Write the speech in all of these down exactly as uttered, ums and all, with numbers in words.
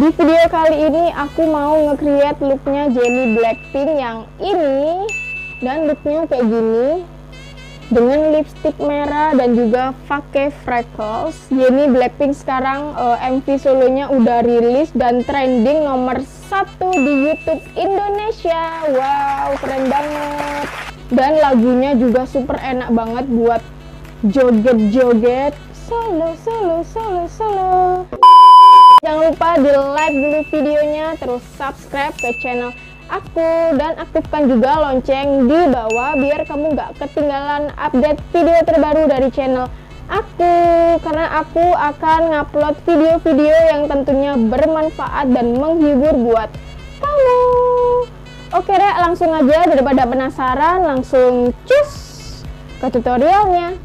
Di video kali ini aku mau nge-create looknya Jennie Blackpink yang ini, dan looknya kayak gini dengan lipstick merah dan juga pakai freckles. Jennie Blackpink sekarang uh, M V solonya udah rilis dan trending nomor satu di YouTube Indonesia. Wow, keren banget. Dan lagunya juga super enak banget buat joget-joget. Solo, solo, solo, solo. Jangan lupa di like dulu videonya, terus subscribe ke channel aku, dan aktifkan juga lonceng di bawah biar kamu gak ketinggalan update video terbaru dari channel aku, karena aku akan ngupload video-video yang tentunya bermanfaat dan menghibur buat kamu. Oke deh, langsung aja, daripada penasaran, langsung cus ke tutorialnya.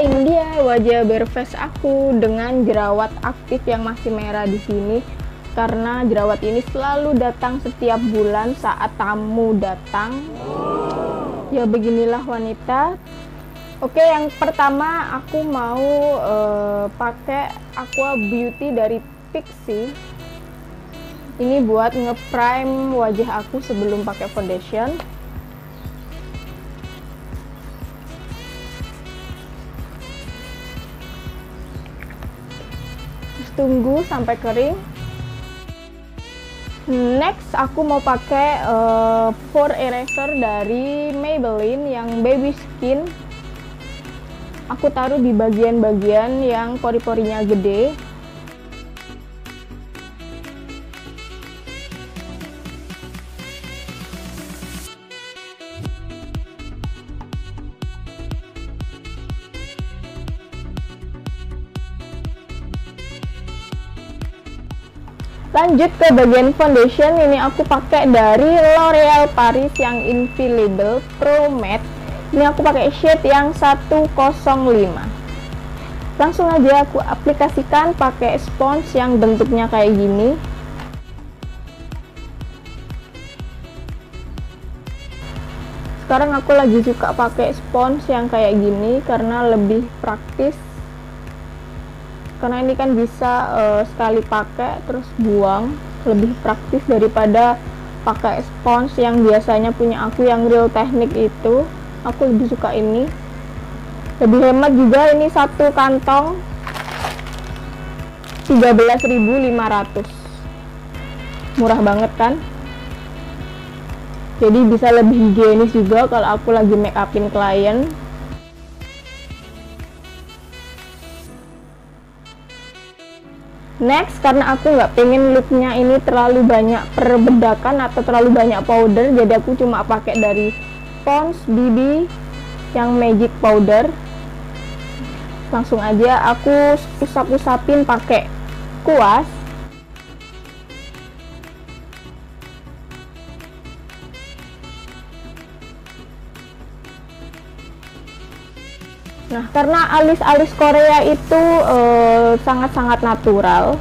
Ini dia wajah bare face aku dengan jerawat aktif yang masih merah di sini, karena jerawat ini selalu datang setiap bulan saat tamu datang. Ya beginilah wanita. Oke, yang pertama aku mau uh, pakai Aqua Beauty dari Pixy. Ini buat nge-prime wajah aku sebelum pakai foundation. Tunggu sampai kering. Next aku mau pakai uh, pore eraser dari Maybelline yang baby skin. Aku taruh di bagian-bagian yang pori-porinya gede. Lanjut ke bagian foundation. Ini aku pakai dari L'Oreal Paris yang Infallible Pro Matte. Ini aku pakai shade yang satu nol lima. Langsung aja aku aplikasikan pakai sponge yang bentuknya kayak gini. Sekarang aku lagi suka pakai sponge yang kayak gini karena lebih praktis. Karena ini kan bisa uh, sekali pakai terus buang, lebih praktis daripada pakai spons yang biasanya punya aku yang Real Teknik itu. Aku lebih suka ini, lebih hemat juga. Ini satu kantong tiga belas ribu lima ratus, murah banget kan, jadi bisa lebih higienis juga kalau aku lagi make upin klien. Next, karena aku nggak pengen looknya ini terlalu banyak perbedakan atau terlalu banyak powder, jadi aku cuma pakai dari Pons B B yang magic powder. Langsung aja aku usap-usapin pakai kuas. Nah, karena alis-alis Korea itu sangat-sangat eh, natural,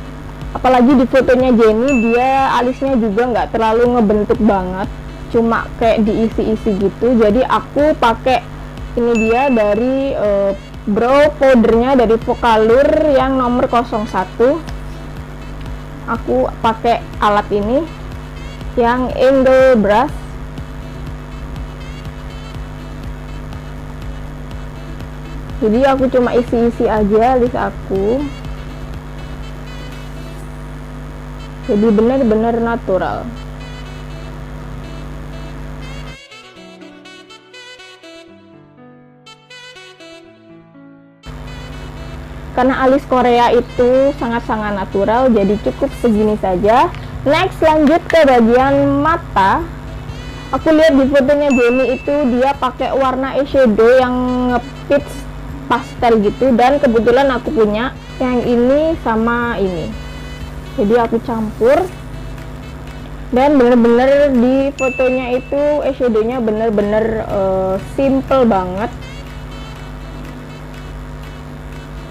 apalagi di fotonya Jennie, dia alisnya juga nggak terlalu ngebentuk banget, cuma kayak diisi-isi gitu. Jadi aku pakai ini dia dari eh, brow powdernya dari Focallure yang nomor nol satu. Aku pakai alat ini yang angle brush. Jadi aku cuma isi-isi aja alis aku, jadi benar-benar natural. Karena alis Korea itu sangat-sangat natural, jadi cukup segini saja. Next, lanjut ke bagian mata. Aku lihat di fotonya Jennie itu dia pakai warna eyeshadow yang nge-peach pastel gitu, dan kebetulan aku punya yang ini sama ini, jadi aku campur. Dan bener-bener di fotonya itu eyeshadownya bener-bener uh, simple banget.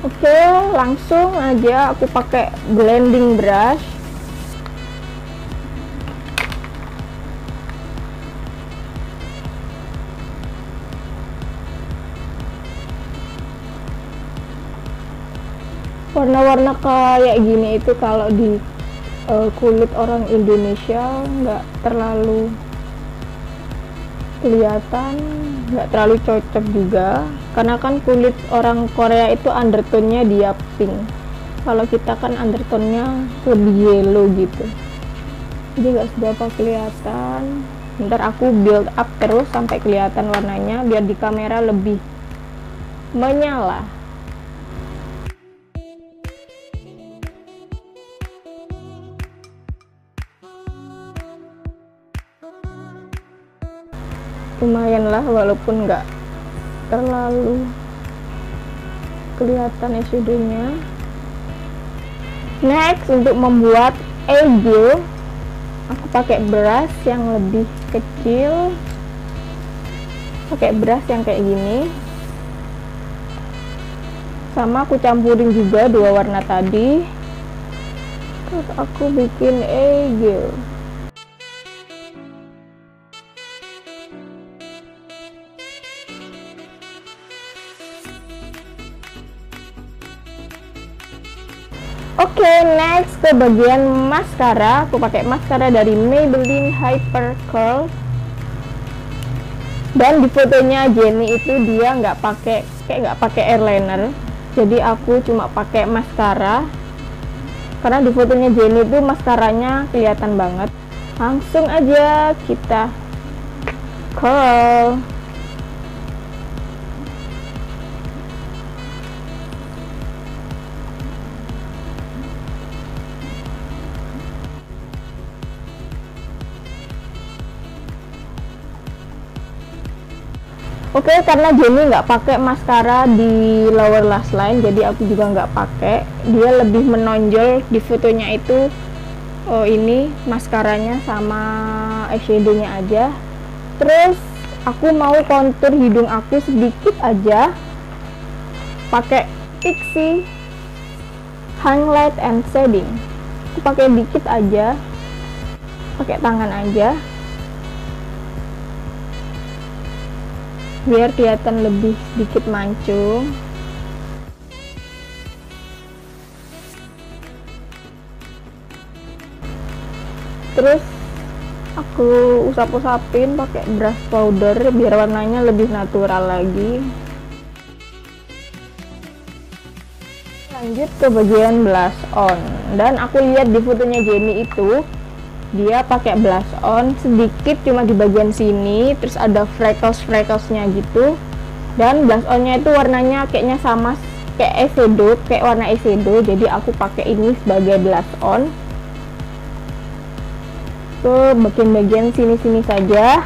Oke, langsung aja aku pakai blending brush. warna-warna kayak gini itu kalau di uh, kulit orang Indonesia nggak terlalu kelihatan, nggak terlalu cocok juga, karena kan kulit orang Korea itu undertone-nya dia pink, kalau kita kan undertone-nya lebih yellow gitu, jadi nggak seberapa kelihatan. Ntar aku build up terus sampai kelihatan warnanya biar di kamera lebih menyala. Lumayan lah, walaupun nggak terlalu kelihatan S U D-nya. Next, untuk membuat eyebrow aku pakai brush yang lebih kecil, pakai brush yang kayak gini, sama aku campurin juga dua warna tadi, terus aku bikin eyebrow. Oke, okay, next ke bagian maskara. Aku pakai maskara dari Maybelline Hyper Curl. Dan di fotonya Jennie itu dia nggak pakai, kayak nggak pakai eyeliner. Jadi aku cuma pakai maskara. Karena di fotonya Jennie itu maskaranya kelihatan banget. Langsung aja kita curl. Oke, okay, karena Jennie nggak pakai maskara di lower lash line, jadi aku juga nggak pakai. Dia lebih menonjol di fotonya itu. Oh, ini maskaranya sama eyeshadow-nya aja. Terus aku mau kontur hidung aku sedikit aja. Pakai Pixy Highlight and Shading. Aku pakai dikit aja. Pakai tangan aja. Biar kelihatan lebih sedikit mancung. Terus aku usap-usapin pakai brush powder biar warnanya lebih natural lagi. Lanjut ke bagian blush on. Dan aku lihat di fotonya Jennie itu dia pakai blush on sedikit cuma di bagian sini, terus ada freckles frecklesnya gitu, dan blush onnya itu warnanya kayaknya sama kayak eyeshadow, kayak warna eyeshadow, jadi aku pakai ini sebagai blush on ke bagian-bagian sini-sini saja,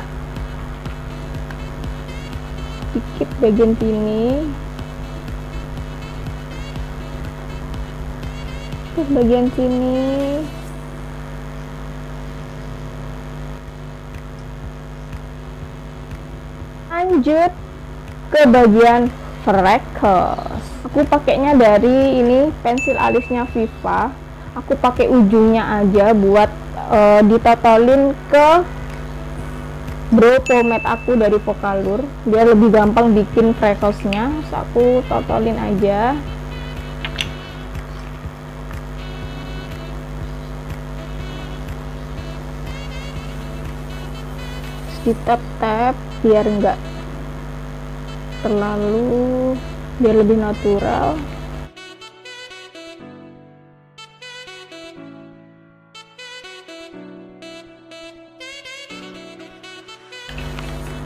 sedikit bagian sini, terus bagian sini. Lanjut ke bagian freckles. Aku pakainya dari ini pensil alisnya Viva. Aku pakai ujungnya aja buat e, ditotolin ke brow pomade aku dari Focallure. Biar lebih gampang bikin frecklesnya. Terus aku totolin aja. Terus ditap-tap biar enggak terlalu, biar lebih natural.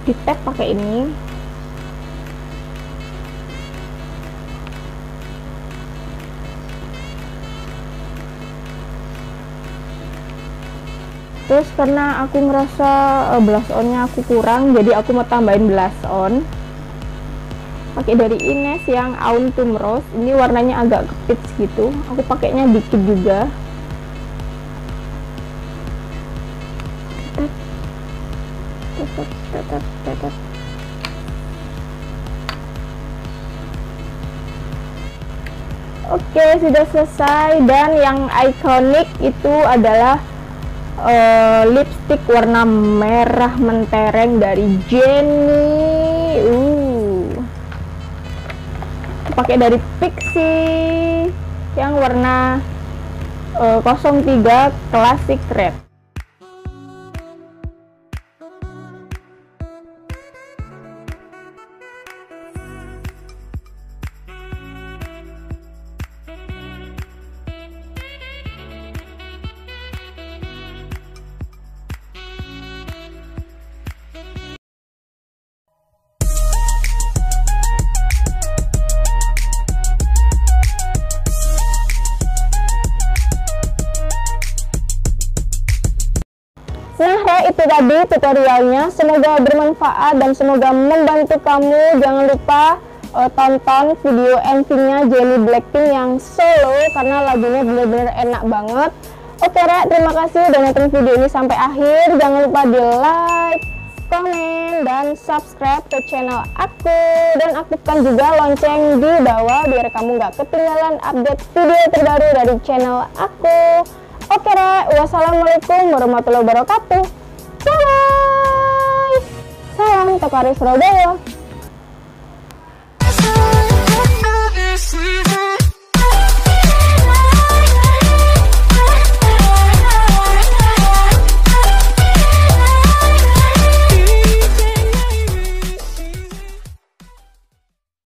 Di tap pakai ini. Terus karena aku ngerasa blush on-nya aku kurang, jadi aku mau tambahin blush on. Pakai dari Inez yang Autumn Rose, ini warnanya agak kepit gitu, aku pakainya dikit juga. Oke, sudah selesai. Dan yang ikonik itu adalah uh, lipstick warna merah mentereng dari Jennie. uh. Pakai dari Pixy yang warna uh, nol tiga Classic Red. Nah, itu tadi tutorialnya. Semoga bermanfaat dan semoga membantu kamu. Jangan lupa uh, tonton video M V-nya Jennie Blackpink yang solo, karena lagunya benar-benar enak banget. Oke, Ra, terima kasih udah nonton video ini sampai akhir. Jangan lupa di like, komen, dan subscribe ke channel aku. Dan aktifkan juga lonceng di bawah biar kamu nggak ketinggalan update video terbaru dari channel aku. Oke, Ra, wassalamualaikum warahmatullahi wabarakatuh. Bye. Salam Tokohari Surabaya.